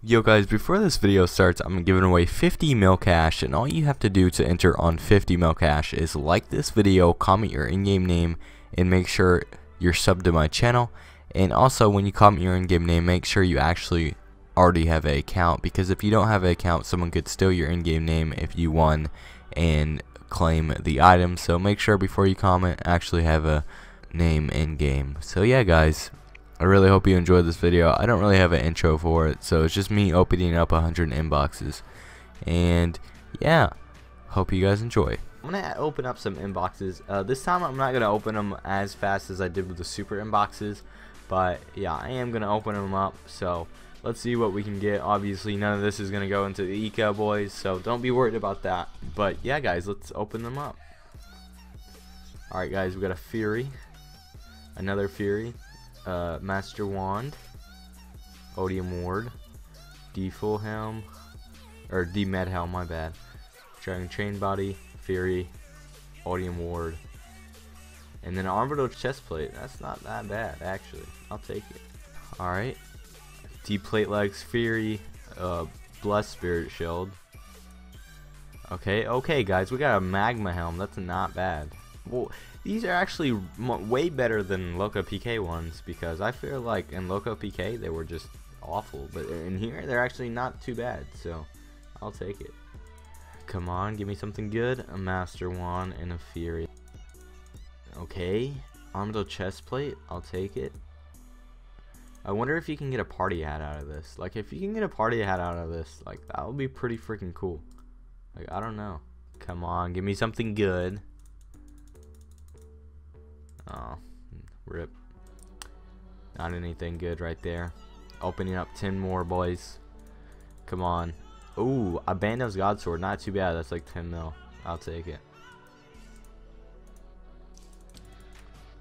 Yo guys, before this video starts, I'm giving away 50 mil cash, and all you have to do to enter on 50 mil cash is like this video, comment your in-game name, and make sure you're subbed to my channel. And also, when you comment your in-game name, make sure you actually already have an account, because if you don't have an account, someone could steal your in-game name if you won and claim the item. So make sure before you comment, actually have a name in-game. So yeah guys, I really hope you enjoyed this video. I don't really have an intro for it, so it's just me opening up 100 inboxes. And yeah, hope you guys enjoy. I'm going to open up some inboxes. This time I'm not going to open them as fast as I did with the super inboxes, but yeah, I am going to open them up. So let's see what we can get. Obviously none of this is going to go into the eco boys, so don't be worried about that. But yeah guys, let's open them up. Alright guys, we got a Fury, another Fury, Master Wand, Odium Ward, D Full Helm, or D Med Helm, my bad, Dragon Chain Body, Fury, Odium Ward, and then Armadyl Chestplate. That's not that bad, actually. I'll take it. Alright, D Plate Legs, Fury, Blessed Spirit Shield. Okay guys, we got a Magma Helm. That's not bad. Well, these are actually way better than Loco PK ones, because I feel like in Loco PK they were just awful, but in here they're actually not too bad, so I'll take it. Come on, give me something good. A Master Wand and a Fury. Okay, Armadyl Chestplate, I'll take it. I wonder if you can get a party hat out of this. Like, if you can get a party hat out of this, like, that would be pretty freaking cool. Like, I don't know. Come on, give me something good. Oh, rip. Not anything good right there. Opening up 10 more, boys. Come on. Ooh, a Bandos God Sword. Not too bad. That's like 10 mil. I'll take it.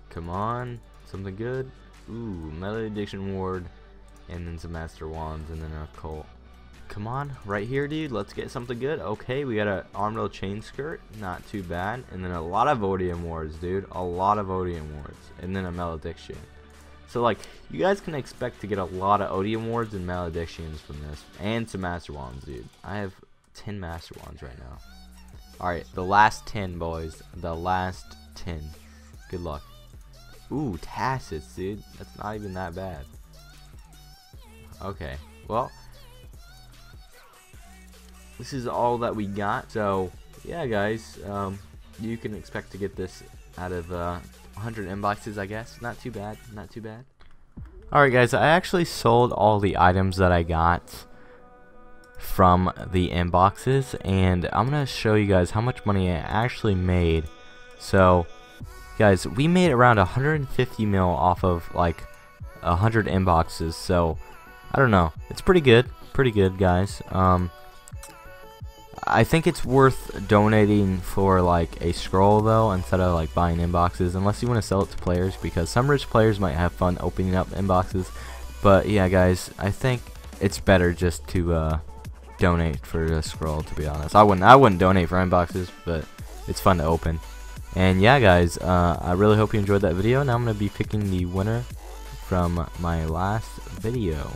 Come on. Something good. Ooh, Malediction Ward. And then some Master Wands. And then an Occult. Come on. Right here, dude. Let's get something good. Okay, we got an Armadyl Chain Skirt. Not too bad. And then a lot of Odium Wards, dude. A lot of Odium Wards. And then a Malediction. So, like, you guys can expect to get a lot of Odium Wards and Maledictions from this. And some Master Wands, dude. I have 10 Master Wands right now. Alright, the last 10, boys. The last 10. Good luck. Ooh, Tacits, dude. That's not even that bad. Okay. Well, this is all that we got, so yeah guys, you can expect to get this out of 100 inboxes, I guess. Not too bad, not too bad. Alright guys, I actually sold all the items that I got from the inboxes, and I'm going to show you guys how much money I actually made. So guys, we made around 150 mil off of like 100 inboxes, so I don't know. It's pretty good guys. I think it's worth donating for like a scroll though, instead of like buying inboxes, unless you want to sell it to players, because some rich players might have fun opening up inboxes. But yeah guys, I think it's better just to donate for a scroll, to be honest. I wouldn't donate for inboxes, but it's fun to open. And yeah guys, I really hope you enjoyed that video. Now I'm going to be picking the winner from my last video.